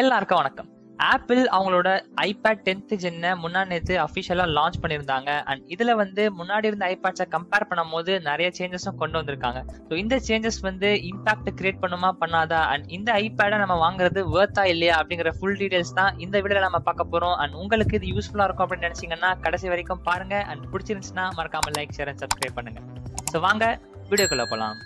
எல்லாருக்கும் வணக்கம். ஆப்பிள் அவங்களோட ஐபேட் 10th Gen முன்னாடி அஃபிஷியலா லான்ச் பண்ணியிருந்தாங்க. அண்ட் இதுல முன்னாடி இருந்த ஐபேட்ஸை கம்பேர் பண்ணும் போது நிறைய சேஞ்சஸும் கொண்டு வந்திருக்காங்க. ஸோ இந்த சேஞ்சஸ் இம்பாக்ட் கிரியேட் பண்ணுமா பண்ணாதா, அண்ட் இந்த ஐபேடை நம்ம வாங்குறது வேர்த்தா இல்லையா அப்படிங்கிற ஃபுல் டீடைல்ஸ் தான் இந்த வீடியோல நம்ம பார்க்க போறோம். அண்ட் உங்களுக்கு இது யூஸ்ஃபுல்லா இருக்கும் அப்படின்னு நினைச்சீங்கன்னா கடைசி வரைக்கும் பாருங்க. அண்ட் பிடிச்சிருந்துச்சுன்னா மறக்காம லைக், ஷேர் அண்ட் சப்ஸ்கிரைப் பண்ணுங்க. ஸோ வாங்க வீடியோக்குள்ள போகலாம்.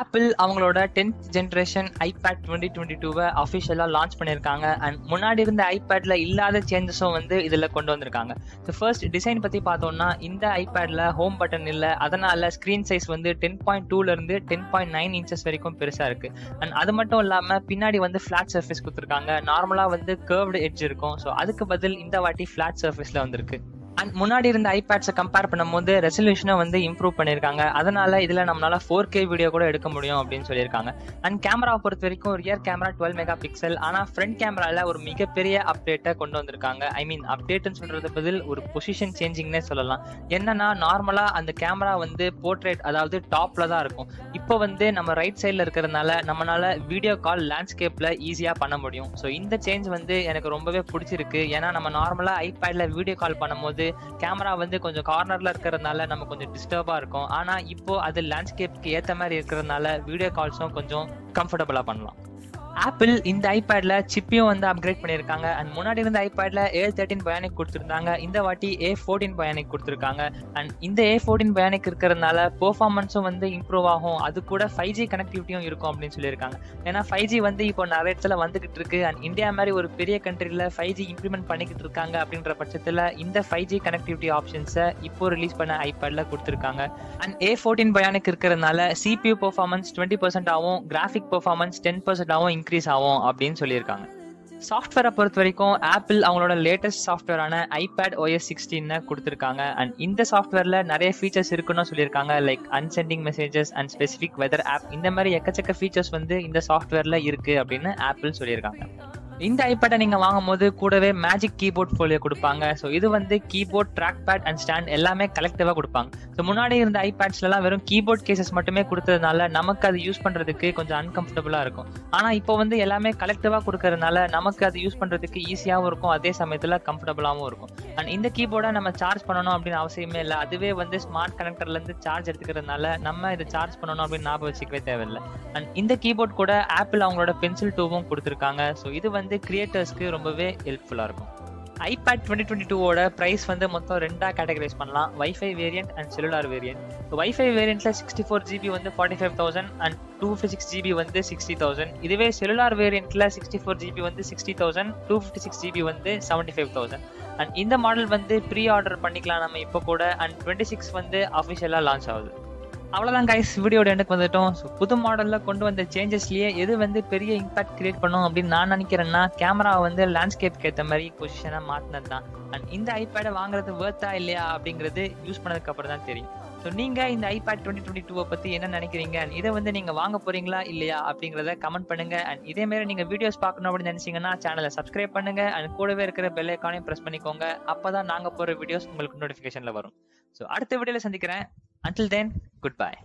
ஆப்பிள் அவங்களோட 10th ஜென்ரேஷன் ஐபேட் 2022 அஃபிஷியலா லான்ச் பண்ணியிருக்காங்க. அண்ட் முன்னாடி இருந்த ஐபேட்ல இல்லாத சேஞ்சஸும் இதுல கொண்டு வந்திருக்காங்க. ஸோ ஃபர்ஸ்ட் டிசைன் பத்தி பார்த்தோம்னா, இந்த ஐபேட்ல ஹோம் பட்டன் இல்லை, அதனால ஸ்கிரீன் சைஸ் 10.2ல இருந்து 10.9 inches வரைக்கும் பெருசா இருக்கு. அண்ட் அது மட்டும் இல்லாம பின்னாடி ஃபிளாட் சர்ஃபேஸ் கொடுத்துருக்காங்க. நார்மலா கர்வ்டு எட்ஜ் இருக்கும். ஸோ அதுக்கு பதில் இந்த வாட்டி ஃபிளாட் சர்ஃபேஸ்ல வந்திருக்கு. அண்ட் முன்னாடி இருந்த ஐபேட்ஸை கம்பேர் பண்ணும்போது ரெசல்யூஷனை இம்ப்ரூவ் பண்ணியிருக்காங்க. அதனால இதில் நம்மளால 4K வீடியோ கூட எடுக்க முடியும் அப்படின்னு சொல்லியிருக்காங்க. அண்ட் கேமரா பொறுத்த வரைக்கும் ரியர் கேமரா 12 MP, ஆனால் ஃப்ரண்ட் கேமராவில் ஒரு மிகப்பெரிய அப்டேட்டை கொண்டு வந்திருக்காங்க. அப்டேட்னு சொல்றது பதில் ஒரு பொசிஷன் சேஞ்சிங்னே சொல்லலாம். என்னன்னா, நார்மலாக அந்த கேமரா போர்ட்ரேட், அதாவது டாப்ல தான் இருக்கும். இப்போ நம்ம ரைட் சைடில் இருக்கிறதுனால நம்மளால வீடியோ கால் லேண்ட்ஸ்கேப்பில் ஈஸியாக பண்ண முடியும். ஸோ இந்த சேஞ்ச் எனக்கு ரொம்பவே பிடிச்சிருக்கு. ஏன்னா நம்ம நார்மலாக ஐபேடில் வீடியோ கால் பண்ணும்போது கேமரா கொஞ்சம் கார்னர்ல இருக்கிறதுனால நம்ம கொஞ்சம் டிஸ்டர்பா இருக்கும். ஆனா இப்போ அது லேண்ட்ஸ்கேப்க்கு ஏற்ற மாதிரி இருக்கிறதுனால வீடியோ கால்ஸும் கொஞ்சம் கம்ஃபர்டபுளா பண்ணலாம். ஆப்பிள் இந்த ஐபேட்ல சிப்பையும் அப்கிரேட் பண்ணியிருக்காங்க. அண்ட் முன்னாடி இருந்த ஐபேட்ல A13 பயானிக் கொடுத்துருந்தாங்க. இந்த வாட்டி A14 பயானிக் கொடுத்துருக்காங்க. அண்ட் இந்த A14 பயானிக் இருக்கிறதுனால பெர்ஃபார்மன்ஸும் இம்ப்ரூவ் ஆகும். அது கூட 5G கனெக்டிவிட்டியும் இருக்கும் அப்படின்னு சொல்லியிருக்காங்க. ஏன்னா 5G இப்போ நிறைய இடத்துல வந்துகிட்டு இருக்கு. அண்ட் இந்தியா மாதிரி ஒரு பெரிய கண்ட்ரியில் 5G இம்ப்ளிமெண்ட் பண்ணிக்கிட்டு இருக்காங்க. அப்படின்ற பட்சத்தில் இந்த 5G கனெக்டிவிட்டி ஆப்ஷன்ஸை இப்போ ரிலீஸ் பண்ண ஐபேட்ல கொடுத்துருக்காங்க. அண்ட் A14 பயானிக் இருக்கிறதுனால CPU பெர்ஃபார்மன்ஸ் 20% ஆகும், கிராஃபிக் பெர்ஃபார்மன்ஸ் 10% ஆகும், இன்க்ரீஸ் ஆகும் அப்படின்னு சொல்லியிருக்காங்க. சாஃப்ட்வேரை பொறுத்த வரைக்கும் ஆப்பிள் அவங்களோட லேட்டஸ்ட் சாஃப்ட்வேரான iPadOS 16 கொடுத்துருக்காங்க. அண்ட் இந்த சாஃப்ட்வேரில் நிறைய ஃபீச்சர்ஸ் இருக்குன்னு சொல்லியிருக்காங்க. Like unsending messages and specific weather app, இந்த மாதிரி எக்கச்சக்க ஃபீச்சர்ஸ் இந்த சாஃப்ட்வேரில் இருக்குது அப்படின்னு ஆப்பிள் சொல்லியிருக்காங்க. இந்த ஐபேட்டை நீங்கள் வாங்கும் போது கூடவே மேஜிக் கீபோர்ட் ஃபோலியோ கொடுப்பாங்க. ஸோ இது keyboard, trackpad and stand எல்லாமே கலெக்டிவாக கொடுப்பாங்க. ஸோ முன்னாடி இருந்த ஐபேட்ஸ்லாம் வெறும் கீபோர்ட் கேசஸ் மட்டுமே கொடுத்ததுனால நமக்கு அது யூஸ் பண்ணுறதுக்கு கொஞ்சம் அன்கம்ஃபர்டபுளாக இருக்கும். ஆனால் இப்போ எல்லாமே கலெக்டிவாக கொடுக்கறதுனால நமக்கு அது யூஸ் பண்ணுறதுக்கு ஈஸியாகவும் இருக்கும், அதே சமயத்தில் கம்ஃபர்டபுளாகவும் இருக்கும். அண்ட் இந்த கீபோர்டை நம்ம சார்ஜ் பண்ணணும் அப்படின்னு அவசியமே இல்லை. அதுவே ஸ்மார்ட் கனெக்டர்லேருந்து சார்ஜ் எடுத்துக்கிறதுனால நம்ம இதை சார்ஜ் பண்ணணும் அப்படின்னு ஞாபகம் வச்சுக்கவே தேவையில்லை. அண்ட் இந்த கீபோர்ட் கூட ஆப்பிள் அவங்களோட பென்சில் 2 கொடுத்துருக்காங்க. ஸோ இது கிரியேட்டர்ஸ்க்கு ரொம்பவே ஹெல்ப்ஃபுல்லா இருக்கும். ஐபேட் 2022 பிரைஸ் மொத்தம் 2ஆ கேட்டகரைஸ் பண்ணலாம்: wifi variant and cellular variant. Wifi வேரியன்ட்ல 64GB 45,000 அண்ட் 256GB 60,000. இதுவே செல்லுலார் வேரியன்ட்ல 64GB 60,000, 256GB 75,000. அண்ட் இந்த மாடல் ப்ரீ ஆர்டர் பண்ணிக்கலாம் நம்ம இப்போ கூட. அண்ட் 26 அஃபிஷியலா லான்ச் ஆகுது. அவ்வளோதான் கைஸ், வீடியோட எனக்கு வந்துட்டோம். ஸோ புது மாடலில் கொண்டு வந்த சேஞ்சஸ்லேயே எது பெரிய இம்பாக்ட் கிரியேட் பண்ணும் அப்படின்னு நான் நினைக்கிறேன்னா, கேமரா லேண்ட்ஸ்கேப்க்கு ஏற்ற மாதிரி பொசிஷனாக மாற்றினது தான். அண்ட் இந்த ஐபேடை வாங்குறது வேர்த்தா இல்லையா அப்படிங்கிறது யூஸ் பண்ணதுக்கப்புறம் தான் தெரியும். ஸோ நீங்கள் இந்த ஐபேட் 2022 பற்றி என்ன நினைக்கிறீங்க, அண்ட் இதை நீங்கள் வாங்க போகிறீங்களா இல்லையா அப்படிங்கிறத கமெண்ட் பண்ணுங்கள். அண்ட் இதேமாரி நீங்கள் வீடியோஸ் பார்க்கணும் அப்படின்னு நினச்சிங்கன்னா சேனலை சப்ஸ்கிரைப் பண்ணுங்கள். அண்ட் கூடவே இருக்கிற பெல் ஐக்கானையும் ப்ரெஸ் பண்ணிக்கோங்க. அப்போ தான் நாங்கள் போகிற வீடியோஸ் உங்களுக்கு நோட்டிஃபிகேஷனில் வரும். ஸோ அடுத்த வீடியோவில் சந்திக்கிறேன். Until then, goodbye.